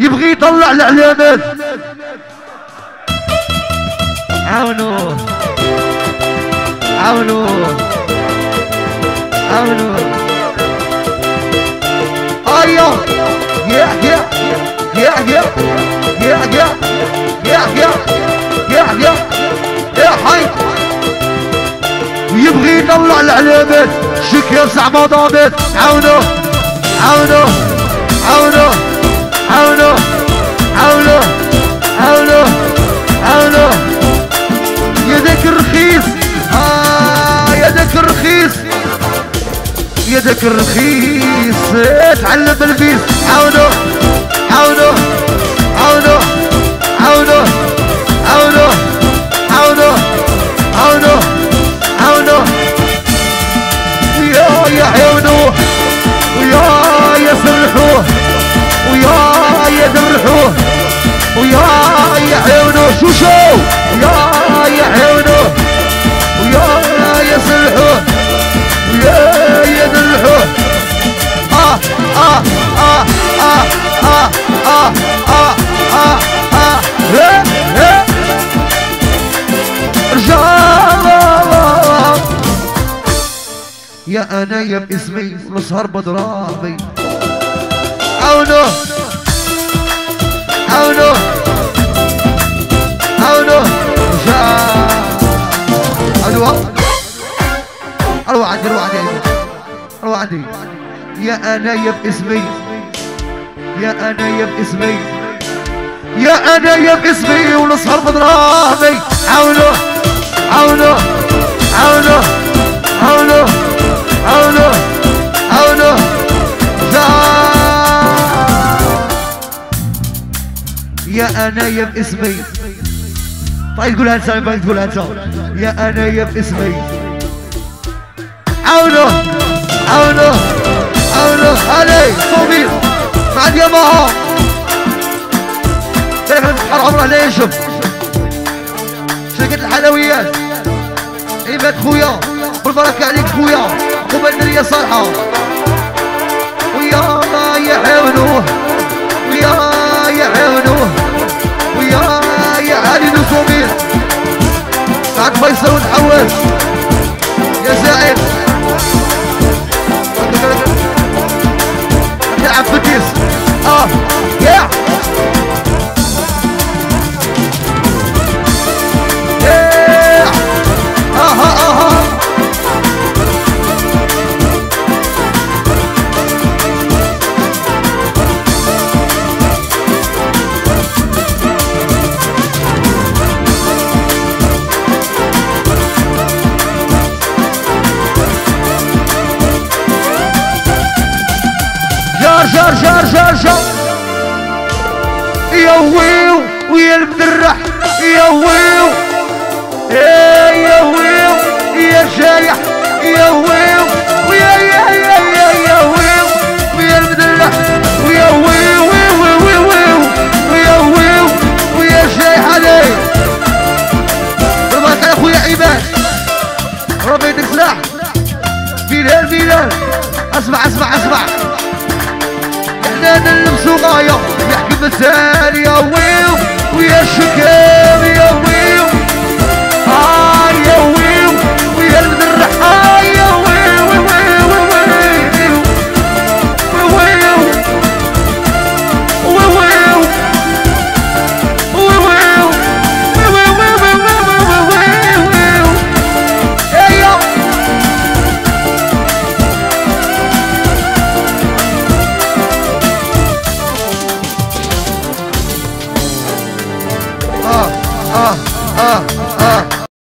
يبغي يطلع العلامات. عاونوه عاونوه عاونوه. ايوه يا يا يا يا يا يا يا يا يا يا يا حي يبغي يطلع العلامات. شك يا زعما ضابط. عاونوه عاونوه عاونوه عاونوه عاونوه عاونوه عاونوه. يا ذاك الرخيص يا ذاك الرخيص يا ذاك الرخيص تعلم البيس. عاونوه عاونوه عاونوه عاونوه عاونوه عاونوه عاونوه عاونوه. يا عاونوه ويا سرحوه ويا درحوه ويا عاونوه شوشو ويا عاونوه ويا سرحوه ويا درحوه. اه اه اه اه اه اه اه اه اه اه. رجال يا انايا باسمي نسهر بضرابي. عاونوه عاونوه عاونوه. رجال اروح عندي اروح عندي اروح عندي. يا انايا باسمي يا انايا باسمي يا انايا باسمي ونسهر بضرابي. عاونوه عاونوه عاونوه عاونوه عاونوه عاونوه. يا انايا باسمي. طيب تقولها انت باغي تقولها انت. يا انايا باسمي. عاونوه عاونوه عاونوه علي صوبي مع اليماها تاريخ البحر عمره لا يشب. شركة الحلويات عباد خويا بالبركة عليك خويا قبل درية صالحة. ويا يعاونوه ويا يعاونوه ويا يعاونوه صوبي معك فيصل والحواس يا زاعم نلعب بالديس. يا يا جار جار جار جار يا ويو ويا المدرح يا ويو يا ويو يا الجايح يا ويو ويا يا يا يا يا ويو ويا المدرح ويا ويو ويا ويو ويا ويو ويا الجايح علي ربك يا خويا عباد ربي يديك سلاح بلال بلال. اسمع اسمع اسمع انا نلمسو غاية نحكي مثال يا ويو ويا الشكام يا ويو يا ويو ويا المدرح يا ويو ويو ويو ويو ويو